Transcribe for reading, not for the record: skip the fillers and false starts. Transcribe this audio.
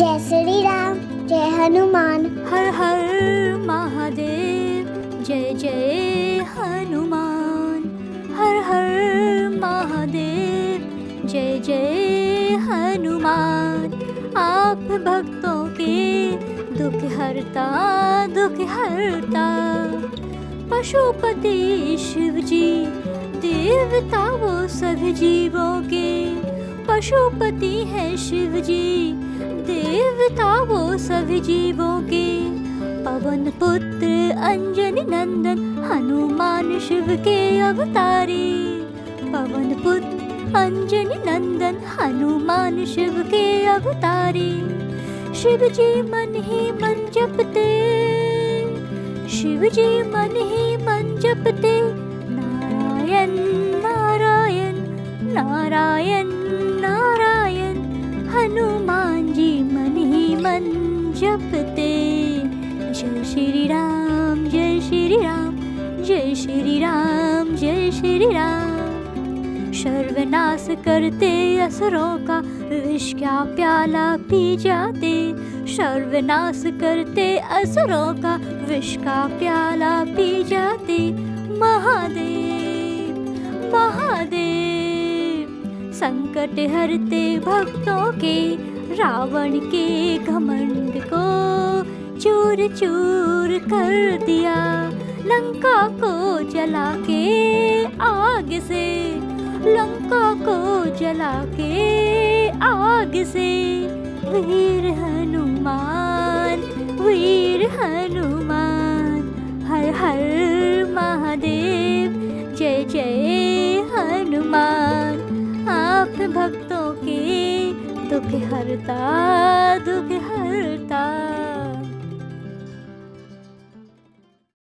जय श्री राम, जय हनुमान, हर हर महादेव, जय जय हनुमान, हर हर महादेव, जय जय हनुमान। आप भक्तों के दुख हरता, दुख हरता, पशुपति शिव जी, देवता वो सभी जीवों के। पशुपति है शिव जी, देवता वो सभी जीवों के। पवन पुत्र अंजनी नंदन, हनुमान शिव के अवतारी। पवन पुत्र अंजनी नंदन, हनुमान शिव के अवतारी। शिव जी मन ही मन जपते, शिव जी मन ही मन जपते, नारायण नारायण नारायण नारायण। हनुमान जी मन ही मन जपते। जय श्री राम, जय श्री राम, जय श्री राम, जय श्री राम। सर्वनाश करते असुरों का, विष का प्याला पी जाते। सर्वनाश करते असुरों का, विष का प्याला पी जाते। महादेव महादेव, संकट हरते भक्तों के। रावण के घमंड को चूर चूर कर दिया। लंका को जला के आग से, लंका को जला के आग से। वीर हनुमान, हर हर महादेव, जय जय हनुमान। आप भक्तों के दुख हरता,